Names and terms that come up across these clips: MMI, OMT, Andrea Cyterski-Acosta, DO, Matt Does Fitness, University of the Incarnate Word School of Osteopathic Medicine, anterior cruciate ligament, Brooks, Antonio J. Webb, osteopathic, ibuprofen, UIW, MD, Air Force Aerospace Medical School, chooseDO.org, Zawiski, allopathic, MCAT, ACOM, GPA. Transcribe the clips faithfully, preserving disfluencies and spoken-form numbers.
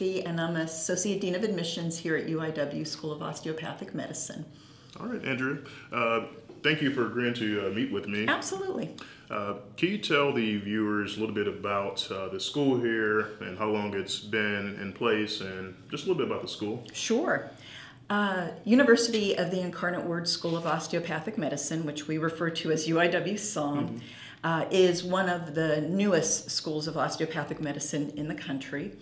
Zawiski, and I'm Associate Dean of Admissions here at U I W School of Osteopathic Medicine. All right, Andrew. Uh, thank you for agreeing to uh, meet with me. Absolutely. Uh, can you tell the viewers a little bit about uh, the school here and how long it's been in place and just a little bit about the school? Sure. Uh, University of the Incarnate Word School of Osteopathic Medicine, which we refer to as U I W SOM, mm-hmm. uh, is one of the newest schools of osteopathic medicine in the country.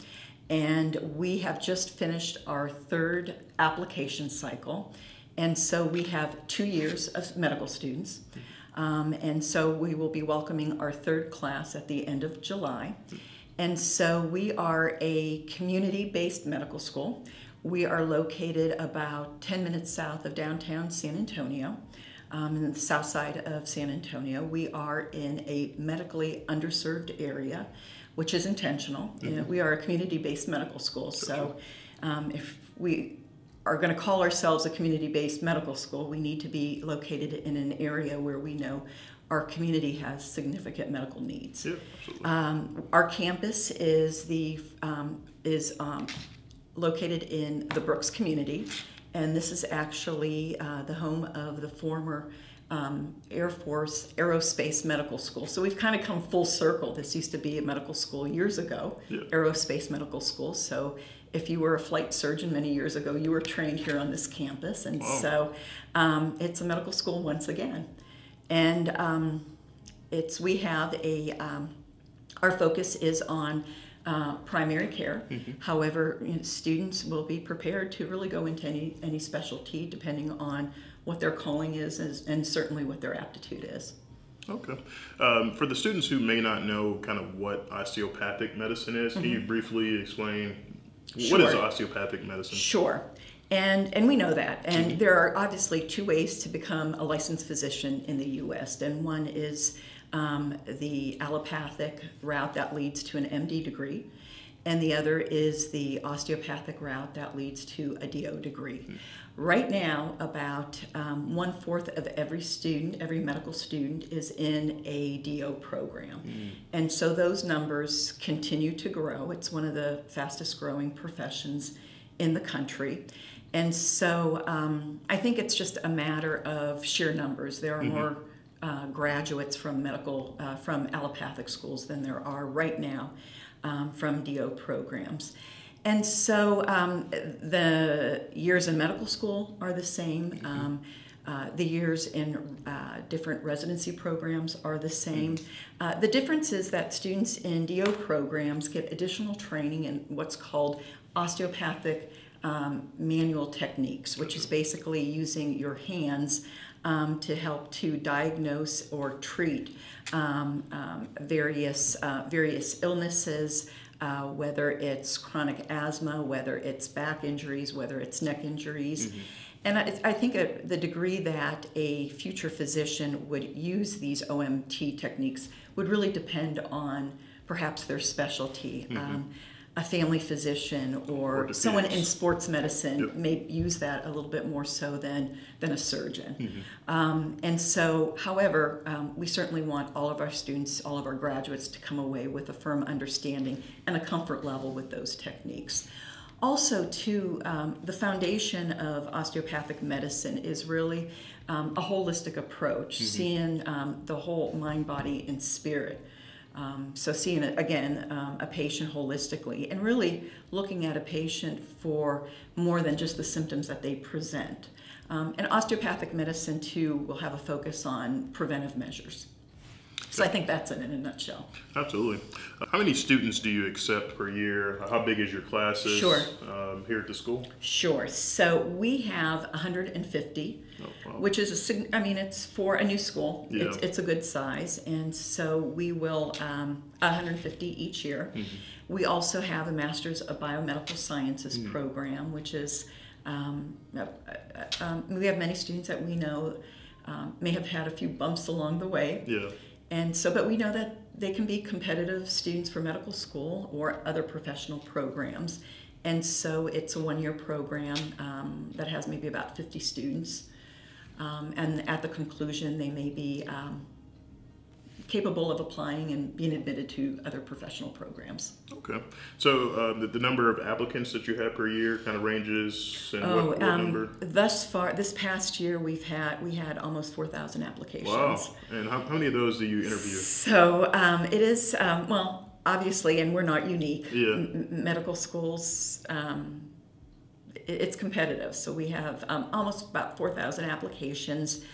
And we have just finished our third application cycle. And so we have two years of medical students. Um, and so we will be welcoming our third class at the end of July. And so we are a community-based medical school. We are located about ten minutes south of downtown San Antonio, um, in the south side of San Antonio. We are in a medically underserved area, which is intentional. Mm-hmm. You know, we are a community-based medical school, so um, if we are going to call ourselves a community-based medical school, we need to be located in an area where we know our community has significant medical needs. Yeah, absolutely. Um, our campus is the um, is um, located in the Brooks community, and this is actually uh, the home of the former um, Air Force Aerospace Medical School. So we've kind of come full circle. This used to be a medical school years ago, yeah. Aerospace Medical School. So if you were a flight surgeon many years ago, you were trained here on this campus. And wow. so um, it's a medical school once again. And um, it's we have a, um, our focus is on Uh, primary care. Mm-hmm. However, you know, students will be prepared to really go into any, any specialty depending on what their calling is, is and certainly what their aptitude is. Okay. Um, for the students who may not know kind of what osteopathic medicine is, mm-hmm. can you briefly explain sure. what is osteopathic medicine? Sure. And, and we know that. And mm-hmm. there are obviously two ways to become a licensed physician in the U S and one is Um, the allopathic route that leads to an M D degree, and the other is the osteopathic route that leads to a D O degree. Mm-hmm. Right now, about um, one-fourth of every student, every medical student, is in a D O program. Mm-hmm. And so those numbers continue to grow. It's one of the fastest-growing professions in the country. And so um, I think it's just a matter of sheer numbers. There are mm-hmm. more Uh, graduates from medical, uh, from allopathic schools than there are right now um, from D O programs. And so um, the years in medical school are the same. Um, uh, the years in uh, different residency programs are the same. Uh, the difference is that students in D O programs get additional training in what's called osteopathic um, manual techniques, which is basically using your hands Um, to help to diagnose or treat um, um, various, uh, various illnesses, uh, whether it's chronic asthma, whether it's back injuries, whether it's neck injuries. Mm-hmm. And I, I think a, the degree that a future physician would use these O M T techniques would really depend on perhaps their specialty. Mm-hmm. um, a family physician or, or someone in sports medicine yep. may use that a little bit more so than, than a surgeon. Mm-hmm. um, and so, however, um, we certainly want all of our students, all of our graduates to come away with a firm understanding and a comfort level with those techniques. Also, too, um, the foundation of osteopathic medicine is really um, a holistic approach, mm-hmm. seeing um, the whole mind, body, and spirit. Um, so seeing, again, um, a patient holistically and really looking at a patient for more than just the symptoms that they present. Um, and osteopathic medicine, too, will have a focus on preventive measures. So I think that's it in a nutshell. Absolutely. Uh, how many students do you accept per year? How big is your classes sure. um, here at the school? Sure. So we have one hundred fifty. Oh, wow. Which is a, I mean, it's for a new school. Yeah. It's, it's a good size, and so we will um, one hundred fifty each year. Mm-hmm. We also have a Master's of Biomedical Sciences mm-hmm. program, which is um, uh, uh, um, we have many students that we know um, may have had a few bumps along the way. Yeah. And so, but we know that they can be competitive students for medical school or other professional programs, and so it's a one-year program um, that has maybe about fifty students. Um, and at the conclusion, they may be um, capable of applying and being admitted to other professional programs. Okay. So uh, the, the number of applicants that you have per year kind of ranges? And oh, what, what um, number? Thus far, this past year, we've had, we had almost four thousand applications. Wow. And how, how many of those do you interview? So um, it is, um, well, obviously, and we're not unique. Yeah. M medical schools, um, it's competitive. So we have um, almost about four thousand applications.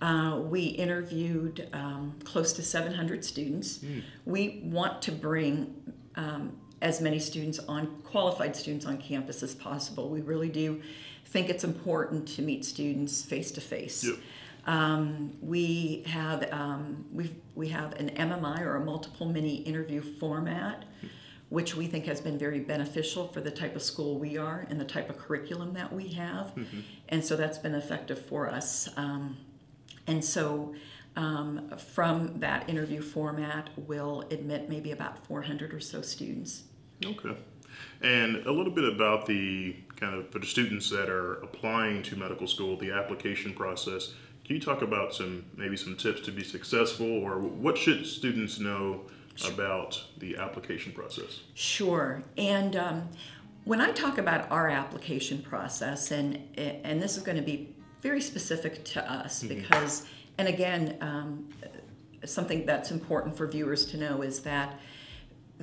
Uh, we interviewed um, close to seven hundred students. Mm. We want to bring um, as many students on, qualified students on campus as possible. We really do think it's important to meet students face to face. Yep. Um, we have um, we've, we have an M M I, or a multiple mini interview format, mm. which we think has been very beneficial for the type of school we are and the type of curriculum that we have. Mm-hmm. And so that's been effective for us. Um, And so um, from that interview format, we'll admit maybe about four hundred or so students. Okay. And a little bit about the kind of, for the students that are applying to medical school, the application process. Can you talk about some, maybe some tips to be successful, or what should students know about the application process? Sure. And um, when I talk about our application process, and, and this is going to be very specific to us because, and again, um, something that's important for viewers to know is that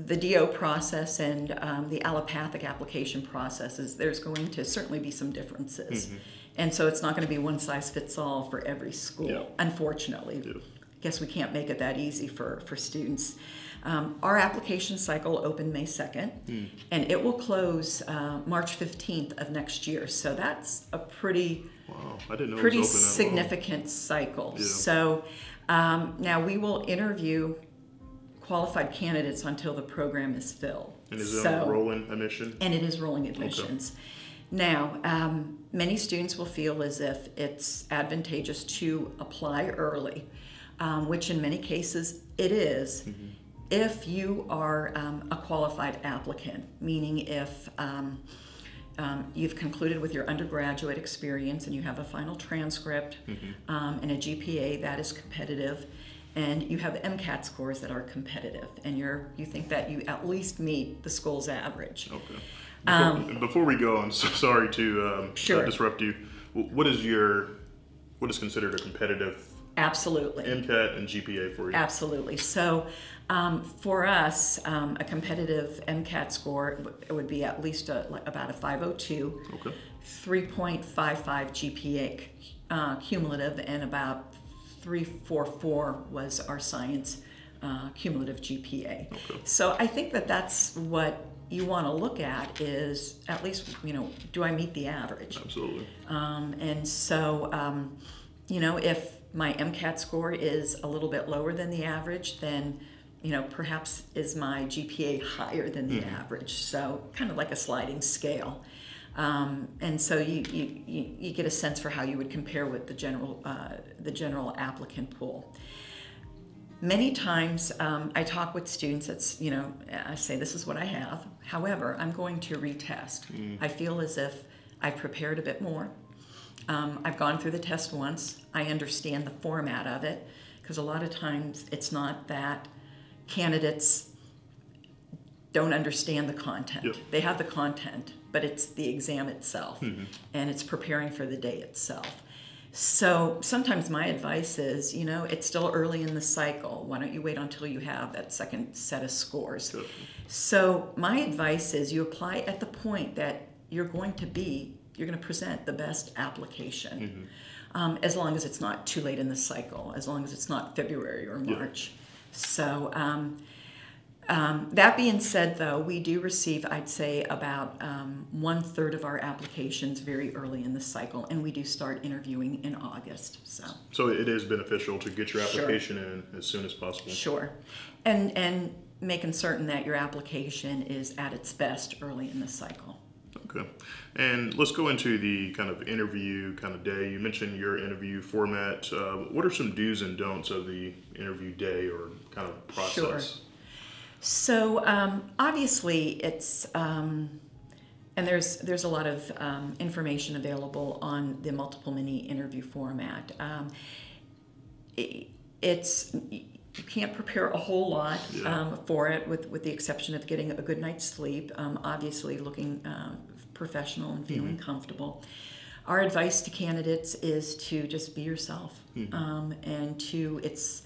the D O process and um, the allopathic application processes, there's going to certainly be some differences. Mm-hmm. And so it's not going to be one size fits all for every school, yeah. unfortunately. Yeah. I guess we can't make it that easy for, for students. Um, our application cycle opened May second, mm. and it will close uh, March fifteenth of next year. So that's a pretty wow. I didn't know pretty it was open significant long. cycle. Yeah. So um, now we will interview qualified candidates until the program is filled. And is so, it on rolling admission? And it is rolling admissions. Okay. Now, um, many students will feel as if it's advantageous to apply early, um, which in many cases it is. Mm-hmm. If you are um, a qualified applicant, meaning if um, um, you've concluded with your undergraduate experience and you have a final transcript, mm-hmm. um, and a G P A that is competitive, and you have MCAT scores that are competitive, and you're you think that you at least meet the school's average. Okay. Before, um, before we go, I'm so sorry to um, sure. disrupt you. What is your what is considered a competitive? Absolutely. MCAT and G P A for you. Absolutely. So um, for us, um, a competitive MCAT score it would be at least a, like about a five oh two, okay. three point five five G P A uh, cumulative, and about three forty-four was our science uh, cumulative G P A. Okay. So I think that that's what you want to look at is at least, you know, do I meet the average? Absolutely. Um, and so, um, you know, if my MCAT score is a little bit lower than the average, then, you know, perhaps is my G P A higher than the mm-hmm. average? So kind of like a sliding scale. Um, and so you, you, you get a sense for how you would compare with the general, uh, the general applicant pool. Many times um, I talk with students that's, you know, I say, this is what I have. However, I'm going to retest. Mm. I feel as if I've prepared a bit more. Um, I've gone through the test once. I understand the format of it, because a lot of times it's not that candidates don't understand the content. Yep. They have the content, but it's the exam itself, mm-hmm. and it's preparing for the day itself. So sometimes my advice is, you know, it's still early in the cycle. Why don't you wait until you have that second set of scores? Yep. So my advice is you apply at the point that you're going to be you're going to present the best application, mm-hmm. um, as long as it's not too late in the cycle, as long as it's not February or March. Yeah. So um, um, that being said, though, we do receive, I'd say, about um, one third of our applications very early in the cycle, and we do start interviewing in August. So, so it is beneficial to get your application sure. in as soon as possible. Sure, and and making certain that your application is at its best early in the cycle. Okay. And let's go into the kind of interview kind of day. You mentioned your interview format. Uh, what are some do's and don'ts of the interview day or kind of process? Sure. So um, obviously it's, um, and there's, there's a lot of um, information available on the multiple mini interview format. Um, it, it's, you can't prepare a whole lot yeah. um, for it, with, with the exception of getting a good night's sleep, um, obviously looking uh, professional and feeling mm-hmm. comfortable. Our advice to candidates is to just be yourself. Mm-hmm. um, and to, it's,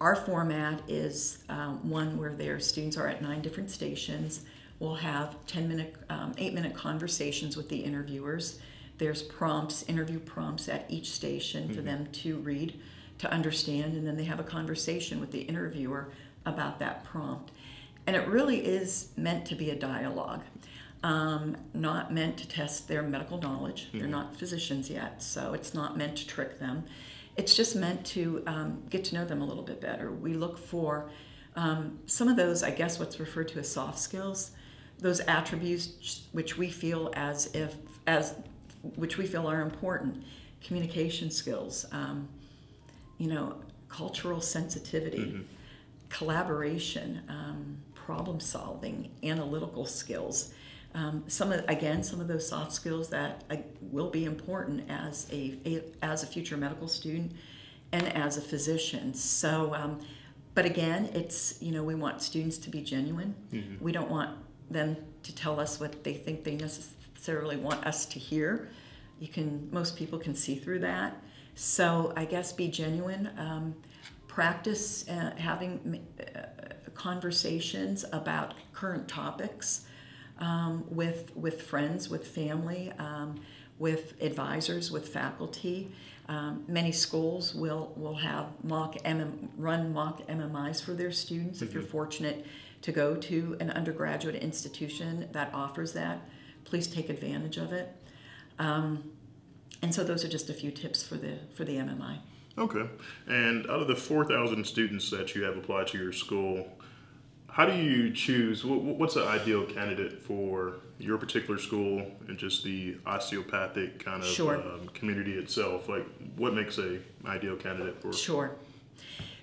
our format is um, one where their students are at nine different stations. We'll have ten minute, um, eight minute conversations with the interviewers. There's prompts, interview prompts at each station mm-hmm. for them to read, to understand, and then they have a conversation with the interviewer about that prompt. And it really is meant to be a dialogue. Um, not meant to test their medical knowledge. Mm-hmm. They're not physicians yet, so it's not meant to trick them. It's just meant to um, get to know them a little bit better. We look for um, some of those, I guess, what's referred to as soft skills, those attributes which we feel as if, as which we feel are important. Communication skills, um, you know, cultural sensitivity, mm-hmm. collaboration, um, problem solving, analytical skills. Um, some of, again, some of those soft skills that uh, will be important as a, a as a future medical student and as a physician. So, um, but again, it's, you know, we want students to be genuine. Mm-hmm. We don't want them to tell us what they think they necessarily want us to hear. You can, most people can see through that. So I guess be genuine. Um, practice uh, having uh, conversations about current topics. Um, with with friends, with family, um, with advisors, with faculty. Um, many schools will will have mock M M, run mock M M Is for their students. Mm-hmm. If you're fortunate to go to an undergraduate institution that offers that, please take advantage of it. Um, and so those are just a few tips for the for the M M I. Okay. And out of the four thousand students that you have applied to your school, how do you choose, what's the ideal candidate for your particular school and just the osteopathic kind of sure. um, community itself? Like, what makes a ideal candidate for? Sure.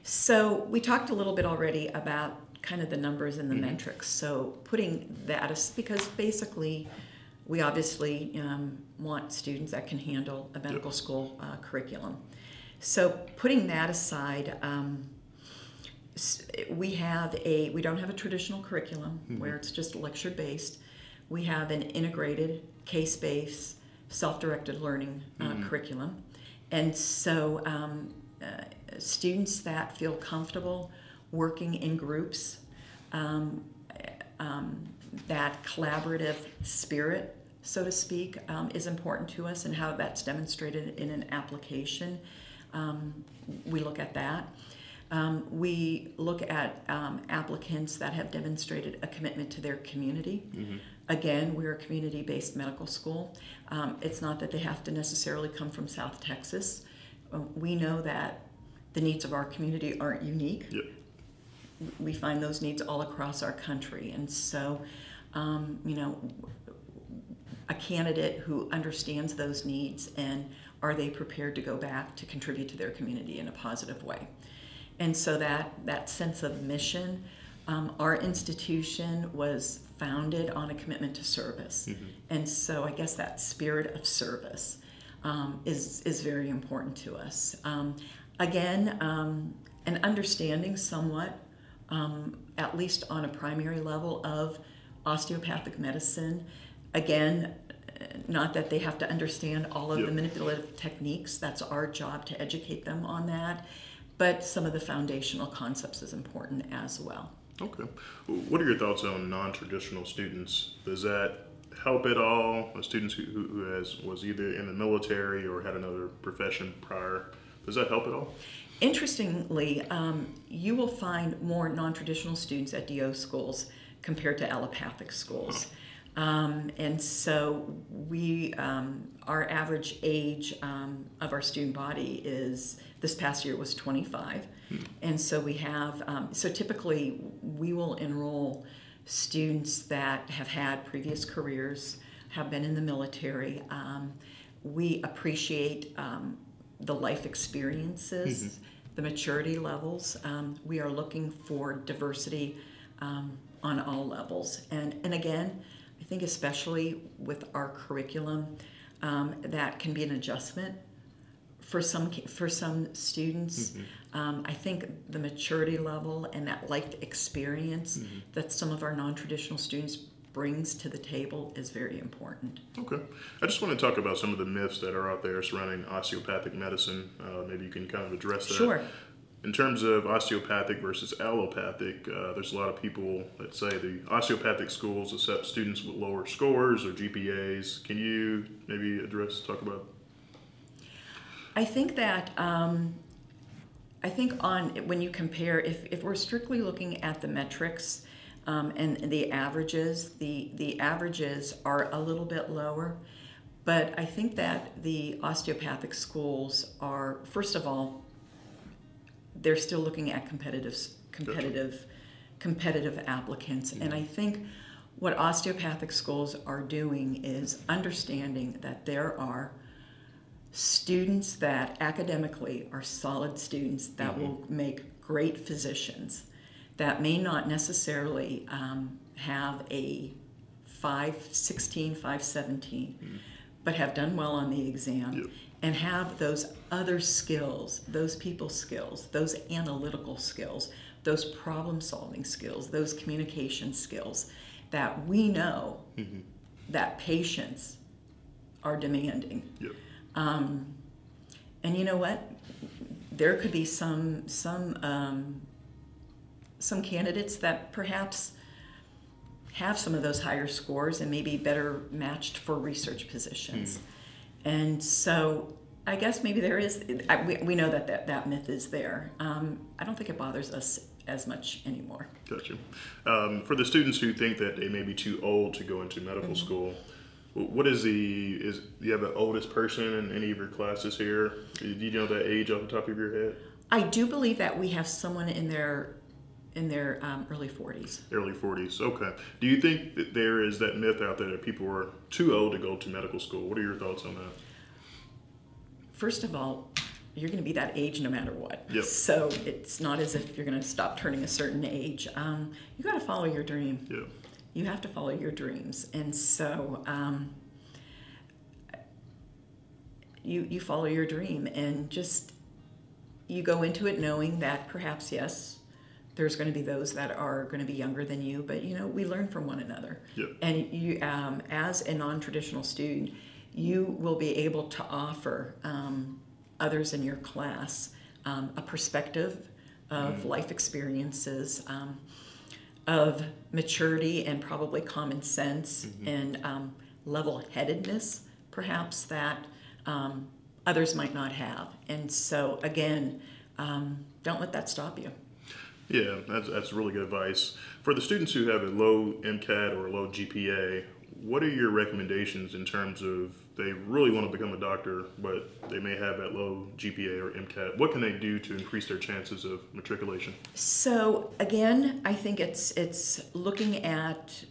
So we talked a little bit already about kind of the numbers and the mm-hmm. metrics. So putting that, as, because basically we obviously um, want students that can handle a medical yep. school uh, curriculum. So putting that aside, um, we have a we don't have a traditional curriculum mm-hmm. where it's just lecture based. We have an integrated, case based, self-directed learning uh, mm-hmm. curriculum, and so um, uh, students that feel comfortable working in groups, um, um, that collaborative spirit, so to speak, um, is important to us, and how that's demonstrated in an application. Um, we look at that. Um, we look at um, applicants that have demonstrated a commitment to their community. Mm-hmm. Again, we're a community-based medical school. Um, it's not that they have to necessarily come from South Texas. Uh, we know that the needs of our community aren't unique. Yep. We find those needs all across our country. And so, um, you know, a candidate who understands those needs, and are they prepared to go back to contribute to their community in a positive way? And so that, that sense of mission, um, our institution was founded on a commitment to service. Mm-hmm. And so I guess that spirit of service um, is, is very important to us. Um, again, um, an understanding somewhat, um, at least on a primary level, of osteopathic medicine. Again, not that they have to understand all of yep. the manipulative techniques. That's our job to educate them on that. But some of the foundational concepts is important as well. Okay. What are your thoughts on non-traditional students? Does that help at all? A student who, who has, was either in the military or had another profession prior, does that help at all? Interestingly, um, you will find more non-traditional students at D O schools compared to allopathic schools. Oh. Um, and so we, um, our average age um, of our student body is, this past year was twenty-five, hmm. and so we have, um, so typically we will enroll students that have had previous careers, have been in the military. Um, we appreciate um, the life experiences, mm-hmm. the maturity levels. Um, we are looking for diversity um, on all levels. And, and again, I think especially with our curriculum, um, that can be an adjustment for some for some students. Mm-hmm. um, I think the maturity level and that life experience mm-hmm. that some of our non-traditional students brings to the table is very important. Okay. I just want to talk about some of the myths that are out there surrounding osteopathic medicine. Uh, maybe you can kind of address that. Sure. In terms of osteopathic versus allopathic, uh, there's a lot of people that say the osteopathic schools accept students with lower scores or G P As. Can you maybe address, talk about? I think that, um, I think on when you compare, if, if we're strictly looking at the metrics um, and the averages, the, the averages are a little bit lower. But I think that the osteopathic schools are, first of all, they're still looking at competitive, competitive, competitive applicants. Mm-hmm. And I think what osteopathic schools are doing is understanding that there are students that academically are solid students that mm-hmm. will make great physicians, that may not necessarily um, have a five sixteen, five seventeen, mm-hmm. but have done well on the exam. Yep. And have those other skills, those people skills, those analytical skills, those problem solving skills, those communication skills that we know mm-hmm. that patients are demanding. Yep. Um, and you know what? There could be some, some, um, some candidates that perhaps have some of those higher scores and maybe better matched for research positions. Mm. And so I guess maybe there is, I, we, we know that, that that myth is there. Um, I don't think it bothers us as much anymore. Gotcha. Um, for the students who think that they may be too old to go into medical mm-hmm. school, what is the, is you have the oldest person in any of your classes here? Do you know that age off the top of your head? I do believe that we have someone in their in their um, early forties. Early forties, okay. Do you think that there is that myth out there that people are too old to go to medical school? What are your thoughts on that? First of all, you're gonna be that age no matter what. Yep. So it's not as if you're gonna stop turning a certain age. Um, you gotta follow your dream. Yeah. You have to follow your dreams. And so um, you, you follow your dream and just, you go into it knowing that perhaps, yes, there's going to be those that are going to be younger than you, but you know, we learn from one another. Yep. And you, um, as a non-traditional student, you will be able to offer um, others in your class um, a perspective of mm. life experiences, um, of maturity and probably common sense mm-hmm. and um, level-headedness, perhaps, that um, others might not have. And so, again, um, don't let that stop you. Yeah, that's, that's really good advice. For the students who have a low MCAT or a low G P A, what are your recommendations in terms of they really want to become a doctor, but they may have that low G P A or MCAT? What can they do to increase their chances of matriculation? So again, I think it's, it's looking at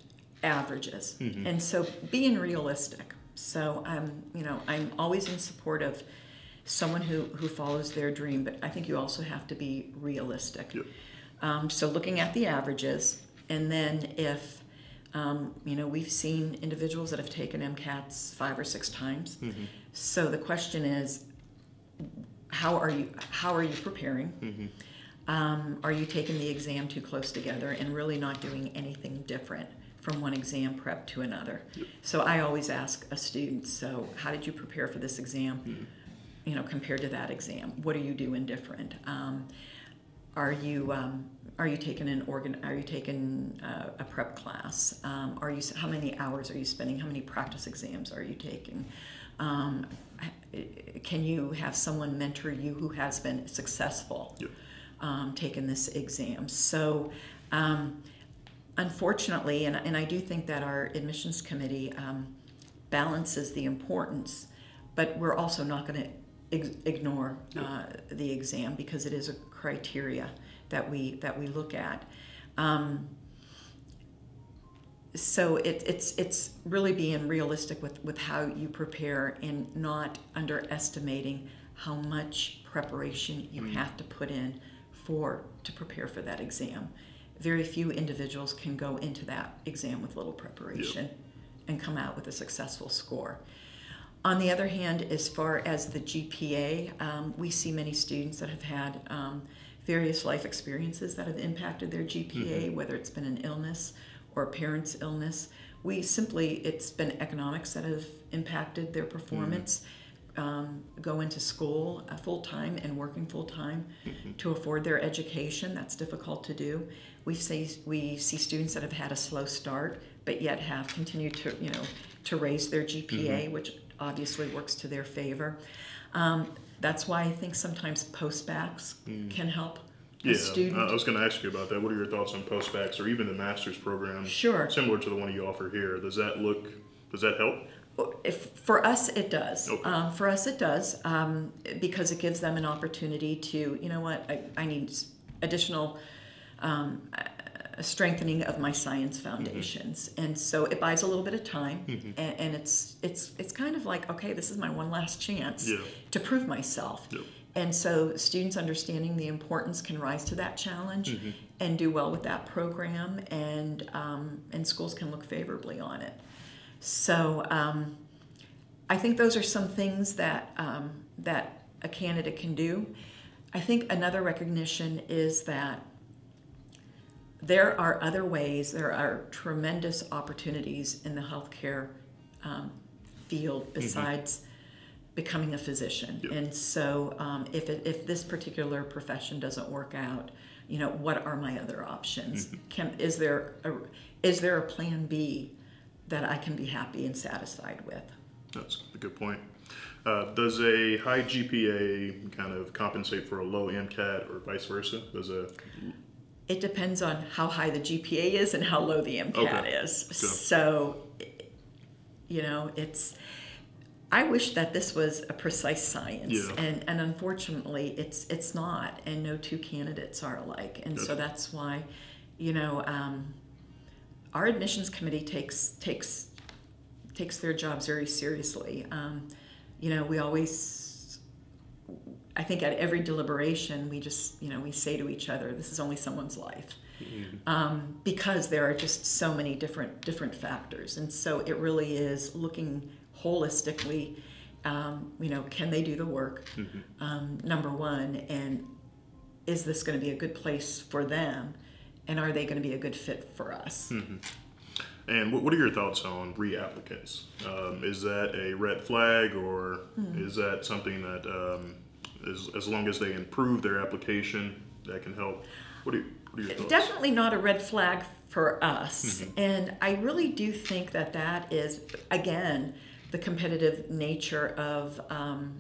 averages. Mm-hmm. And so being realistic. So I'm, you know, I'm always in support of someone who, who follows their dream, but I think you also have to be realistic. Yep. Um, so looking at the averages, and then if, um, you know, we've seen individuals that have taken MCATs five or six times. Mm-hmm. So the question is, how are you, how are you preparing? Mm-hmm. Um, are you taking the exam too close together and really not doing anything different from one exam prep to another? Yep. So I always ask a student, so how did you prepare for this exam, mm-hmm. you know, compared to that exam? What are you doing different? Um, Are you um, are you taking an organ? Are you taking uh, a prep class? Um, are you how many hours are you spending? How many practice exams are you taking? Um, can you have someone mentor you who has been successful yeah. um, taking this exam? So, um, unfortunately, and and I do think that our admissions committee um, balances the importance, but we're also not going to ignore uh, the exam because it is a criteria that we that we look at. Um, so it, it's it's really being realistic with with how you prepare and not underestimating how much preparation you mm-hmm. have to put in for to prepare for that exam. Very few individuals can go into that exam with little preparation yep. and come out with a successful score. On the other hand, as far as the G P A, um, we see many students that have had um, various life experiences that have impacted their G P A, mm-hmm. whether it's been an illness or a parent's illness. We simply, it's been economics that have impacted their performance, mm-hmm. um, go into school uh, full-time and working full-time mm-hmm. to afford their education. That's difficult to do. We see, we see students that have had a slow start, but yet have continued to, you know, to raise their G P A, mm-hmm. which obviously works to their favor. Um, that's why I think sometimes post-bacs mm. can help. Yeah, I was going to ask you about that. What are your thoughts on post-bacs or even the master's program? Sure. Similar to the one you offer here. Does that look, does that help? If, for us, it does. Okay. Um, for us, it does um, because it gives them an opportunity to, you know what, I, I need additional um, strengthening of my science foundations. Mm-hmm. And so it buys a little bit of time, mm-hmm. and, and it's, it's, it's kind of like, okay, this is my one last chance yeah. to prove myself. Yep. And so students understanding the importance can rise to that challenge mm-hmm. and do well with that program, and, um, and schools can look favorably on it. So um, I think those are some things that, um, that a candidate can do. I think another recognition is that there are other ways, there are tremendous opportunities in the healthcare um, field besides mm-hmm. becoming a physician. Yep. And so um, if, it, if this particular profession doesn't work out, you know, what are my other options? Mm-hmm. Can, is there a, is there a plan B that I can be happy and satisfied with? That's a good point. Uh, does a high G P A kind of compensate for a low MCAT or vice versa? Does a... It depends on how high the G P A is and how low the MCAT okay. is. Good. So, you know, it's... I wish that this was a precise science, yeah. and, and unfortunately, it's it's not, and no two candidates are alike. And good. So that's why, you know, um, our admissions committee takes takes takes their jobs very seriously. Um, you know, we always, I think at every deliberation, we just, you know, we say to each other, this is only someone's life, mm-hmm. um, because there are just so many different different factors, and so it really is looking holistically, um, you know, can they do the work, mm-hmm. um, number one, and is this going to be a good place for them, and are they going to be a good fit for us? Mm-hmm. And what are your thoughts on reapplicants? Um, is that a red flag, or mm-hmm. is that something that, um, is, as long as they improve their application, that can help? What are, what are your thoughts? Definitely not a red flag for us, mm-hmm. and I really do think that that is, again, the competitive nature of um,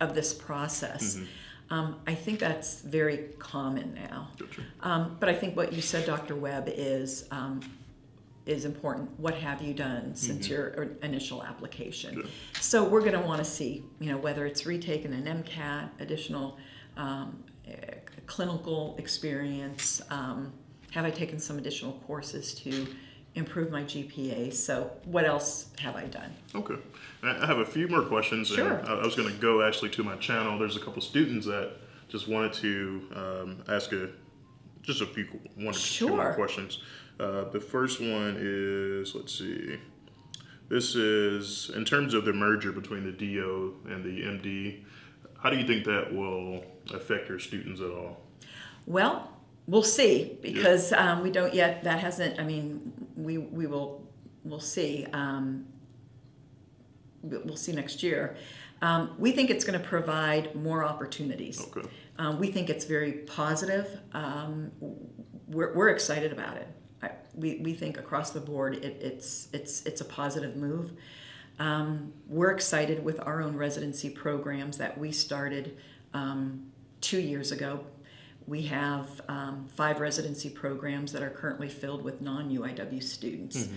of this process. Mm-hmm. um, I think that's very common now. Gotcha. Um, but I think what you said, Doctor Webb, is um, is important. What have you done since mm-hmm. your initial application? Good. So we're going to want to see, you know, whether it's retaken an MCAT, additional um, clinical experience. Um, have I taken some additional courses to improve my G P A? So what else have I done? Okay. I have a few more questions. Sure. And I was going to go actually to my channel. There's a couple students that just wanted to um, ask a, just a few one or sure. two more questions. Uh, the first one is, let's see, this is in terms of the merger between the D O and the M D, how do you think that will affect your students at all? Well, we'll see, because yeah. um, we don't yet, that hasn't, I mean, we, we will, we'll see, um, we'll see next year. Um, we think it's going to provide more opportunities. Okay. Um, we think it's very positive. Um, we're, we're excited about it. I, we, we think across the board it, it's, it's, it's a positive move. Um, we're excited with our own residency programs that we started um, two years ago. We have um, five residency programs that are currently filled with non U I W students.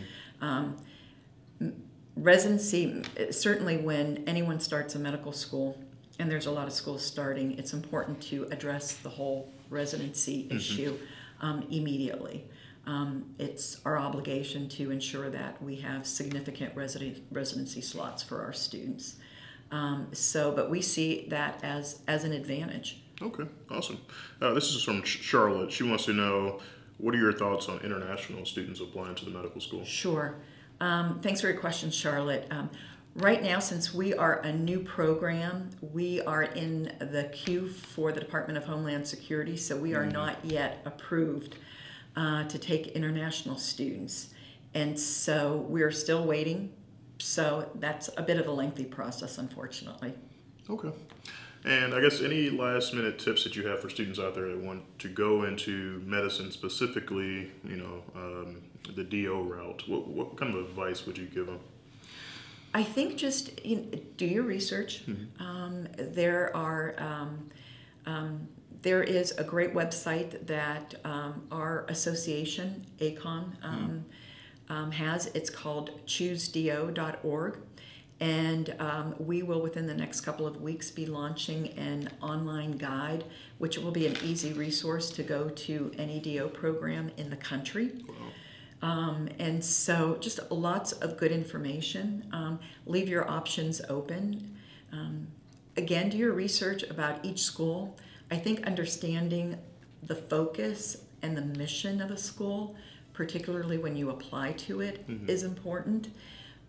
Mm-hmm. um, residency, certainly when anyone starts a medical school, and there's a lot of schools starting, it's important to address the whole residency mm-hmm. issue um, immediately. Um, it's our obligation to ensure that we have significant resident, residency slots for our students. Um, so, but we see that as, as an advantage. Okay, awesome. Uh, this is from Charlotte. She wants to know, what are your thoughts on international students applying to the medical school? Sure. Um, thanks for your question, Charlotte. Um, Right now, since we are a new program, we are in the queue for the Department of Homeland Security, so we are mm-hmm. not yet approved uh, to take international students. And so we're still waiting. So that's a bit of a lengthy process, unfortunately. Okay. And I guess any last minute tips that you have for students out there that want to go into medicine, specifically, you know, um, the D O route, what, what kind of advice would you give them? I think just you know, do your research. Mm-hmm. um, there are um, um, there is a great website that um, our association, A C O M, um, mm-hmm. um, has. It's called choose D O dot org. And um, we will, within the next couple of weeks, be launching an online guide, which will be an easy resource to go to any D O program in the country. Wow. Um, and so just lots of good information. Um, leave your options open. Um, again, do your research about each school. I think understanding the focus and the mission of a school, particularly when you apply to it, mm-hmm. is important.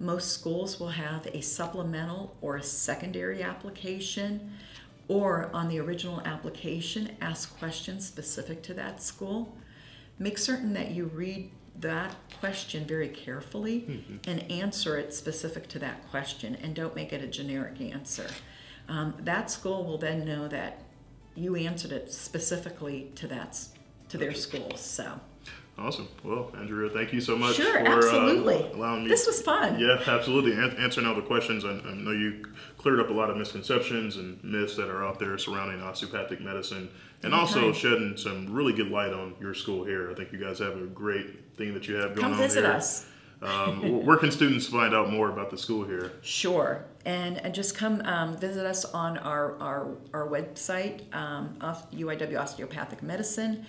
Most schools will have a supplemental or a secondary application, or on the original application, ask questions specific to that school. Make certain that you read that question very carefully mm-hmm. and answer it specific to that question, and don't make it a generic answer. Um, that school will then know that you answered it specifically to that to their school. So. Awesome. Well, Andrea, thank you so much sure, for absolutely. Uh, allowing me. This was fun. Yeah, absolutely. An answering all the questions. I, I know you cleared up a lot of misconceptions and myths that are out there surrounding osteopathic medicine, and okay. also shedding some really good light on your school here. I think you guys have a great thing that you have going Come on here. Come visit us. Um, where can students find out more about the school here? Sure, and, and just come um, visit us on our, our, our website, um, U I W Osteopathic Medicine.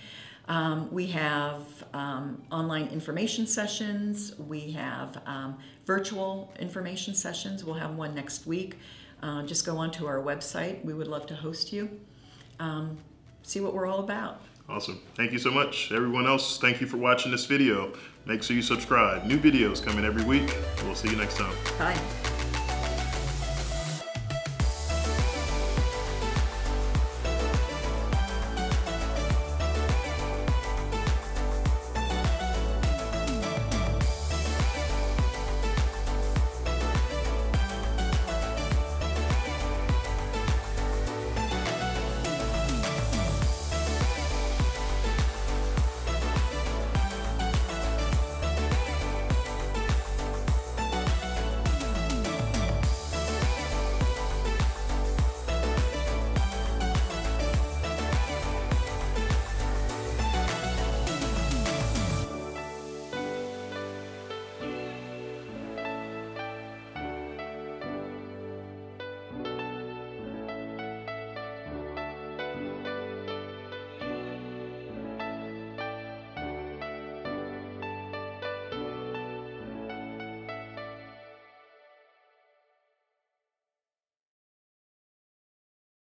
Um, we have um, online information sessions. We have um, virtual information sessions. We'll have one next week. Uh, just go onto our website. We would love to host you. Um, see what we're all about. Awesome. Thank you so much. Everyone else, thank you for watching this video. Make sure you subscribe. New videos coming every week. We'll see you next time. Bye.